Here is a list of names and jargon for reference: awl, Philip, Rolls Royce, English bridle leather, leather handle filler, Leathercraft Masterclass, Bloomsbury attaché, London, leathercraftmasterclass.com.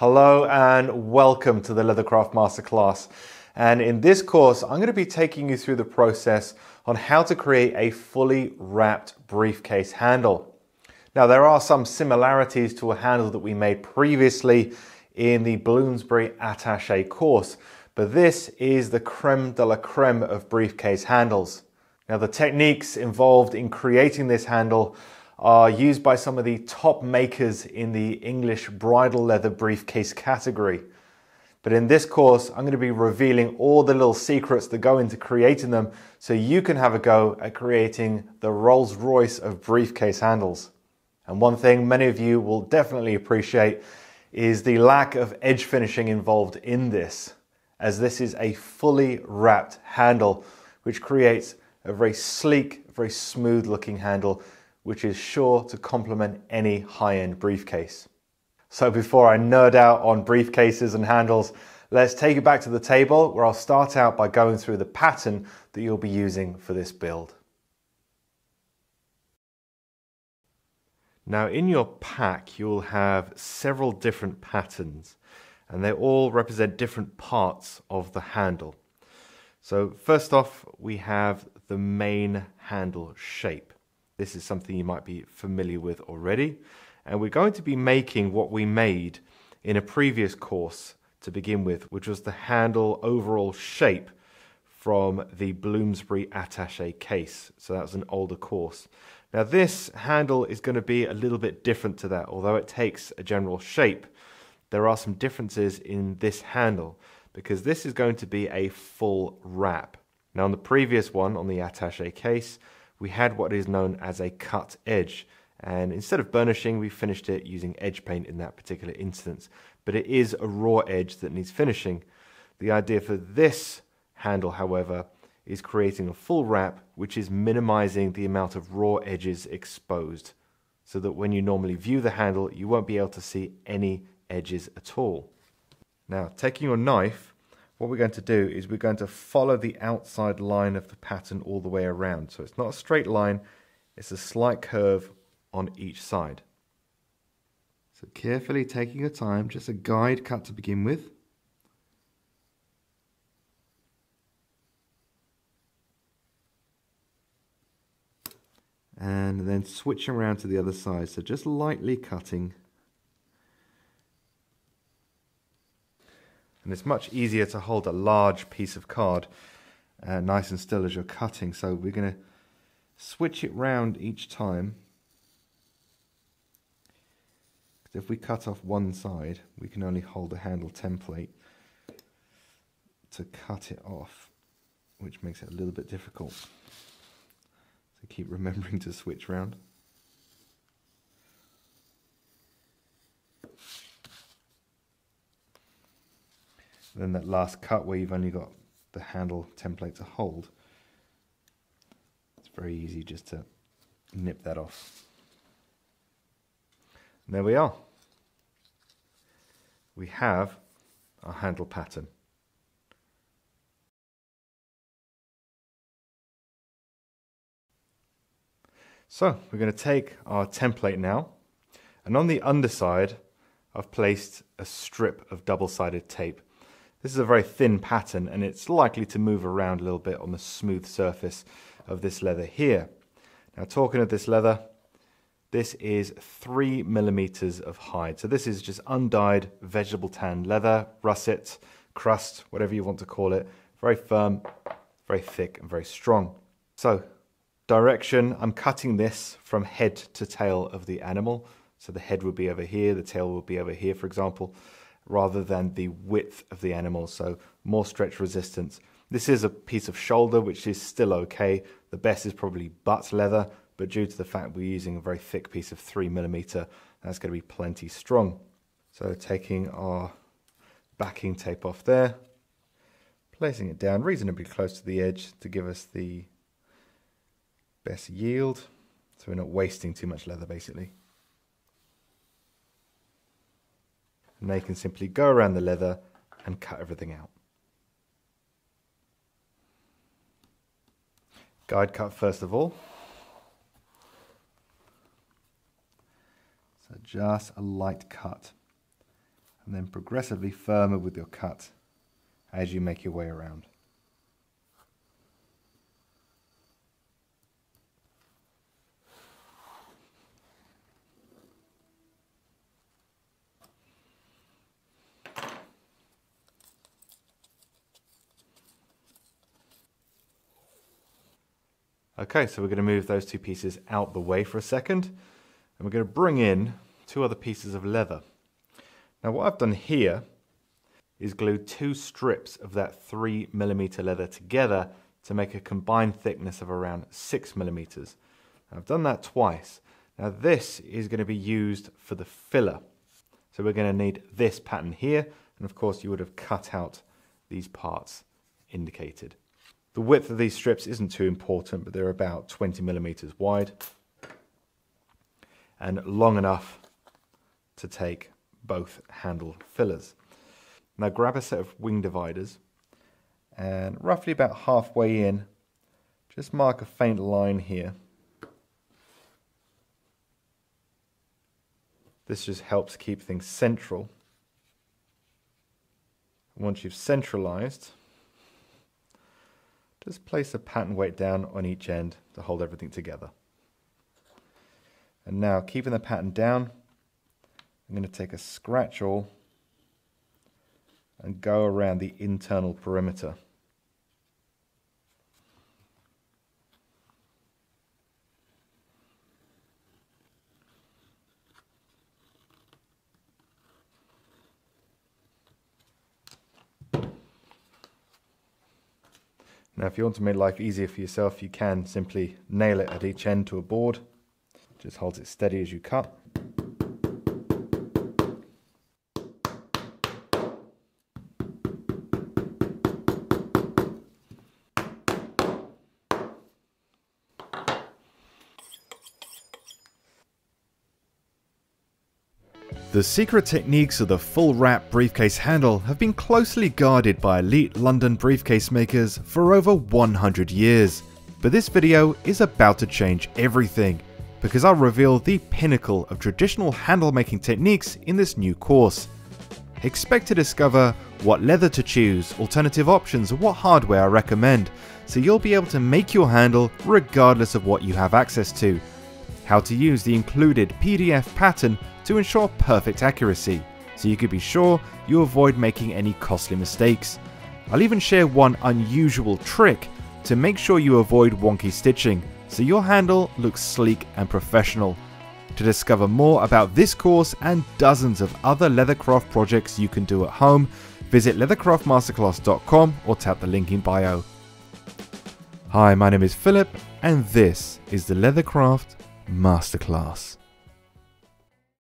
Hello and welcome to the Leathercraft Masterclass. And in this course, I'm going to be taking you through the process on how to create a fully wrapped briefcase handle. Now, there are some similarities to a handle that we made previously in the Bloomsbury attaché course, but this is the creme de la creme of briefcase handles. Now, the techniques involved in creating this handle are used by some of the top makers in the English bridle leather briefcase category. But in this course, I'm going to be revealing all the little secrets that go into creating them so you can have a go at creating the Rolls Royce of briefcase handles. And one thing many of you will definitely appreciate is the lack of edge finishing involved in this, as this is a fully wrapped handle, which creates a very sleek, very smooth looking handle, which is sure to complement any high-end briefcase. So before I nerd out on briefcases and handles, let's take it back to the table where I'll start out by going through the pattern that you'll be using for this build. Now in your pack, you'll have several different patterns and they all represent different parts of the handle. So first off, we have the main handle shape. This is something you might be familiar with already. And we're going to be making what we made in a previous course to begin with, which was the handle overall shape from the Bloomsbury attaché case. So that was an older course. Now this handle is going to be a little bit different to that. Although it takes a general shape, there are some differences in this handle because this is going to be a full wrap. Now on the previous one, on the attaché case, we had what is known as a cut edge. And instead of burnishing, we finished it using edge paint in that particular instance. But it is a raw edge that needs finishing. The idea for this handle, however, is creating a full wrap, which is minimizing the amount of raw edges exposed, so that when you normally view the handle, you won't be able to see any edges at all. Now, taking your knife, what we're going to do is we're going to follow the outside line of the pattern all the way around. So it's not a straight line, it's a slight curve on each side. So carefully taking your time, just a guide cut to begin with. And then switching around to the other side, so just lightly cutting. And it's much easier to hold a large piece of card nice and still as you're cutting, so we're going to switch it round each time. If we cut off one side, we can only hold the handle template to cut it off, which makes it a little bit difficult. So keep remembering to switch round. Then that last cut where you've only got the handle template to hold, it's very easy just to nip that off. And there we are. We have our handle pattern. So we're going to take our template now, and on the underside I've placed a strip of double-sided tape. This is a very thin pattern and it's likely to move around a little bit on the smooth surface of this leather here. Now talking of this leather, this is 3 millimeters of hide. So this is just undyed vegetable tan leather, russet, crust, whatever you want to call it. Very firm, very thick and very strong. So direction, I'm cutting this from head to tail of the animal. So the head would be over here, the tail would be over here, for example, rather than the width of the animal. So more stretch resistance. This is a piece of shoulder, which is still okay. The best is probably butt leather, but due to the fact we're using a very thick piece of 3 millimeter, that's going to be plenty strong. So taking our backing tape off there, placing it down reasonably close to the edge to give us the best yield, so we're not wasting too much leather basically. And now you can simply go around the leather and cut everything out. Guide cut first of all. Just a light cut and then progressively firmer with your cut as you make your way around. Okay, so we're going to move those two pieces out the way for a second, and we're going to bring in two other pieces of leather. Now what I've done here is glued two strips of that 3mm leather together to make a combined thickness of around 6mm. I've done that twice. Now this is going to be used for the filler. So we're going to need this pattern here, and of course you would have cut out these parts indicated. The width of these strips isn't too important, but they're about 20mm wide and long enough to take both handle fillers. Now grab a set of wing dividers and roughly about halfway in, just mark a faint line here. This just helps keep things central. Once you've centralized, just place a pattern weight down on each end to hold everything together. And now, keeping the pattern down, I'm going to take a scratch awl and go around the internal perimeter. Now if you want to make life easier for yourself, you can simply nail it at each end to a board. Just holds it steady as you cut. The secret techniques of the full wrap briefcase handle have been closely guarded by elite London briefcase makers for over 100 years, but this video is about to change everything, because I'll reveal the pinnacle of traditional handle making techniques in this new course. Expect to discover what leather to choose, alternative options, and what hardware I recommend, so you'll be able to make your handle regardless of what you have access to. How to use the included PDF pattern to ensure perfect accuracy, so you can be sure you avoid making any costly mistakes. I'll even share one unusual trick to make sure you avoid wonky stitching, so your handle looks sleek and professional. To discover more about this course and dozens of other leathercraft projects you can do at home, visit leathercraftmasterclass.com or tap the link in bio. Hi, my name is Philip, and this is the Leathercraft Masterclass.